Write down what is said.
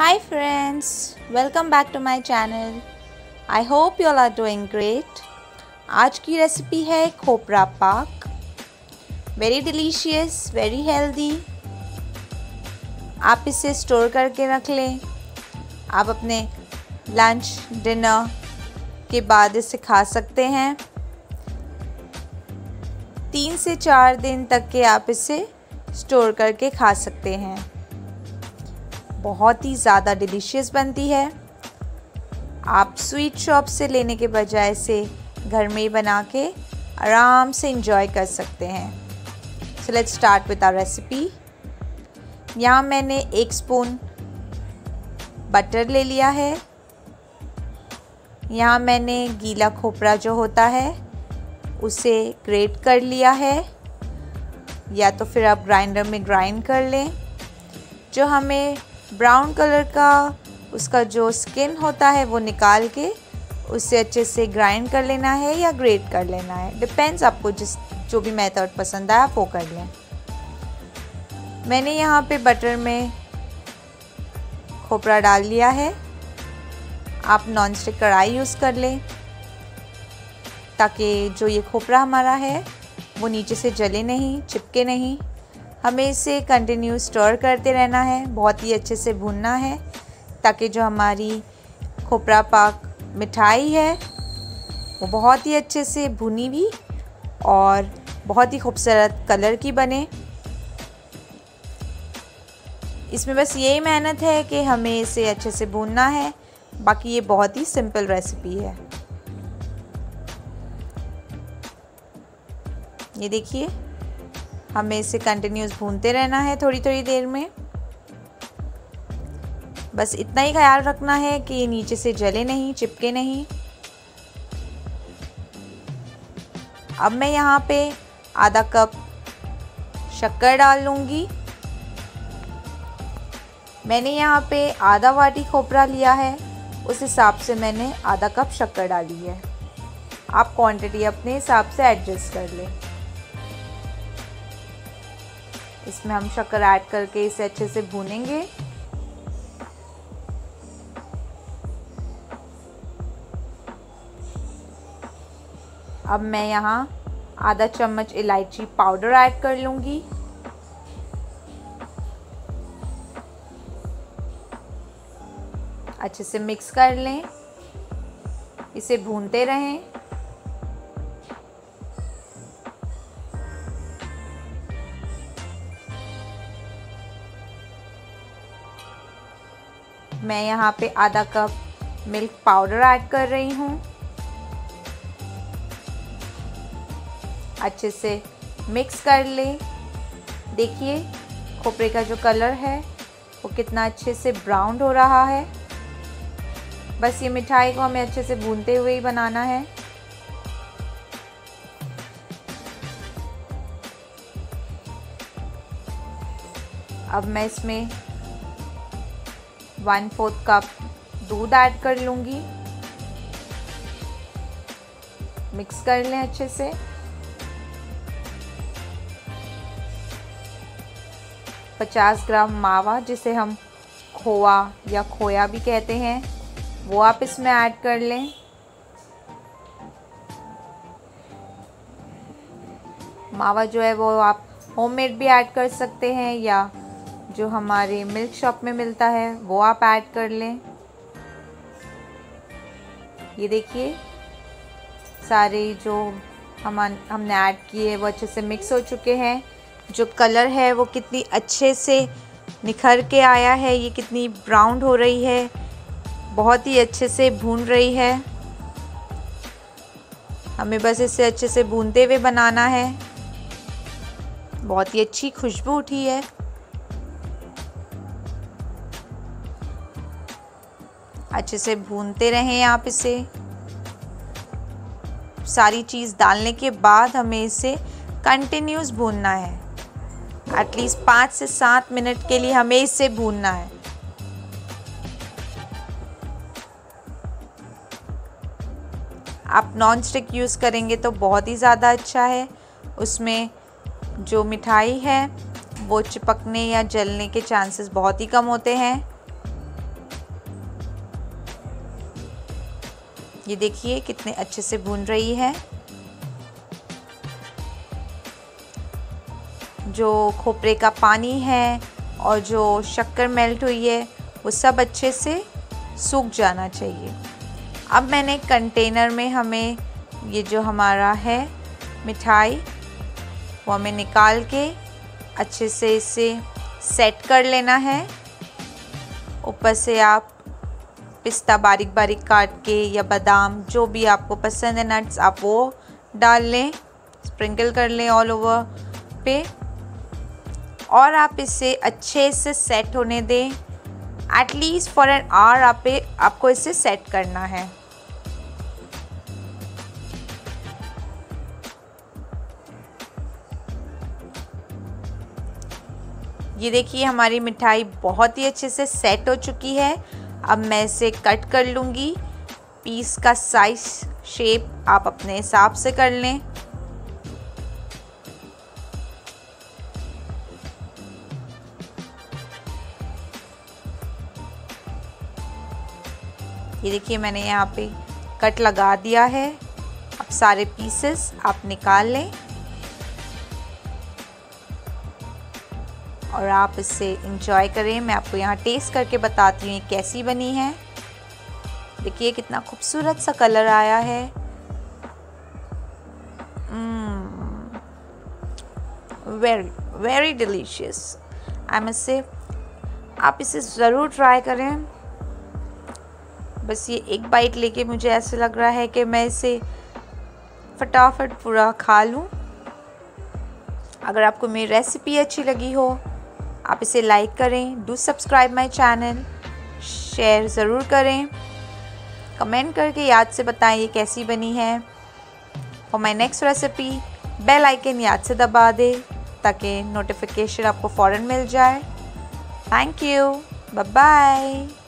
Hi friends, welcome back to my channel. I hope you all are doing great. आज की recipe है khopra pak. Very delicious, very healthy. आप इसे store करके रख लें. आप अपने लंच डिनर के बाद इसे खा सकते हैं. 3 से 4 दिन तक के आप इसे स्टोर करके खा सकते हैं. बहुत ही ज़्यादा डिलीशियस बनती है. आप स्वीट शॉप से लेने के बजाय इसे घर में ही बना के आराम से इंजॉय कर सकते हैं. So let's start with our recipe. यहाँ मैंने 1 स्पून बटर ले लिया है. यहाँ मैंने गीला खोपरा जो होता है उसे ग्रेट कर लिया है, या तो फिर आप ग्राइंडर में ग्राइंड कर लें. जो हमें ब्राउन कलर का उसका जो स्किन होता है वो निकाल के उसे अच्छे से ग्राइंड कर लेना है या ग्रेट कर लेना है. डिपेंड्स, आपको जो भी मेथड पसंद आए आप वो कर लें. मैंने यहाँ पे बटर में खोपरा डाल लिया है. आप नॉन स्टिक कढ़ाई यूज़ कर लें ताकि जो ये खोपरा हमारा है वो नीचे से जले नहीं, चिपके नहीं. हमें इसे कंटिन्यू स्टर करते रहना है, बहुत ही अच्छे से भूनना है ताकि जो हमारी खोपरा पाक मिठाई है वो बहुत ही अच्छे से भुनी भी और बहुत ही खूबसूरत कलर की बने. इसमें बस यही मेहनत है कि हमें इसे अच्छे से भूनना है. बाकी ये बहुत ही सिंपल रेसिपी है. ये देखिए, हमें इसे कंटिन्यूस भूनते रहना है थोड़ी थोड़ी देर में. बस इतना ही ख्याल रखना है कि ये नीचे से जले नहीं, चिपके नहीं. अब मैं यहाँ पे आधा कप शक्कर डाल लूँगी. मैंने यहाँ पे आधा वाटी खोपरा लिया है, उस हिसाब से मैंने आधा कप शक्कर डाली है. आप क्वांटिटी अपने हिसाब से एडजस्ट कर लें. इसमें हम शक्कर ऐड करके इसे अच्छे से भूनेंगे. अब मैं यहाँ आधा चम्मच इलायची पाउडर ऐड कर लूँगी. अच्छे से मिक्स कर लें, इसे भूनते रहें. मैं यहाँ पे आधा कप मिल्क पाउडर ऐड कर रही हूँ. अच्छे से मिक्स कर लें. देखिए खोपरे का जो कलर है वो कितना अच्छे से ब्राउन हो रहा है. बस ये मिठाई को हमें अच्छे से भूनते हुए ही बनाना है. अब मैं इसमें 1/4 कप दूध ऐड कर लूँगी. मिक्स कर लें अच्छे से. पचास ग्राम मावा, जिसे हम खोआ या खोया भी कहते हैं, वो आप इसमें ऐड कर लें. मावा जो है वो आप होममेड भी ऐड कर सकते हैं या जो हमारे मिल्क शॉप में मिलता है वो आप ऐड कर लें. ये देखिए सारे जो हमने ऐड किए वो अच्छे से मिक्स हो चुके हैं. जो कलर है वो कितनी अच्छे से निखर के आया है. ये कितनी ब्राउन हो रही है, बहुत ही अच्छे से भून रही है. हमें बस इसे अच्छे से भूनते हुए बनाना है. बहुत ही अच्छी खुशबू उठी है. अच्छे से भूनते रहें आप इसे. सारी चीज़ डालने के बाद हमें इसे कंटिन्यूस भूनना है. एटलीस्ट 5 से 7 मिनट के लिए हमें इसे भूनना है. आप नॉन स्टिक यूज़ करेंगे तो बहुत ही ज़्यादा अच्छा है. उसमें जो मिठाई है वो चिपकने या जलने के चांसेस बहुत ही कम होते हैं. ये देखिए कितने अच्छे से भून रही है। जो खोपरे का पानी है और जो शक्कर मेल्ट हुई है वो सब अच्छे से सूख जाना चाहिए। अब मैंने कंटेनर में हमें ये जो हमारा है मिठाई वो हमें निकाल के अच्छे से इसे सेट कर लेना है। ऊपर से आप पिस्ता बारीक बारीक काट के या बादाम जो भी आपको पसंद है नट्स आप वो डाल लें, स्प्रिंकल कर लें ऑल ओवर पे और आप इसे अच्छे से सेट होने दें। एटलीस्ट फॉर एन आवर आपको इसे सेट करना है। ये देखिए हमारी मिठाई बहुत ही अच्छे से सेट हो चुकी है। अब मैं इसे कट कर लूँगी। पीस का साइज शेप आप अपने हिसाब से कर लें। ये देखिए मैंने यहाँ पे कट लगा दिया है। अब सारे पीसेस आप निकाल लें और आप इसे इंजॉय करें। मैं आपको यहाँ टेस्ट करके बताती हूँ ये कैसी बनी है। देखिए कितना खूबसूरत सा कलर आया है। Very delicious. I must say आप इसे ज़रूर ट्राई करें। बस ये एक बाइट लेके मुझे ऐसे लग रहा है कि मैं इसे फटाफट पूरा खा लूँ। अगर आपको मेरी रेसिपी अच्छी लगी हो आप इसे लाइक करें, do subscribe my channel, share ज़रूर करें, कमेंट करके याद से बताएं ये कैसी बनी है। और my next recipe bell icon याद से दबा दें ताकि नोटिफिकेशन आपको फ़ौरन मिल जाए। Thank you, bye bye.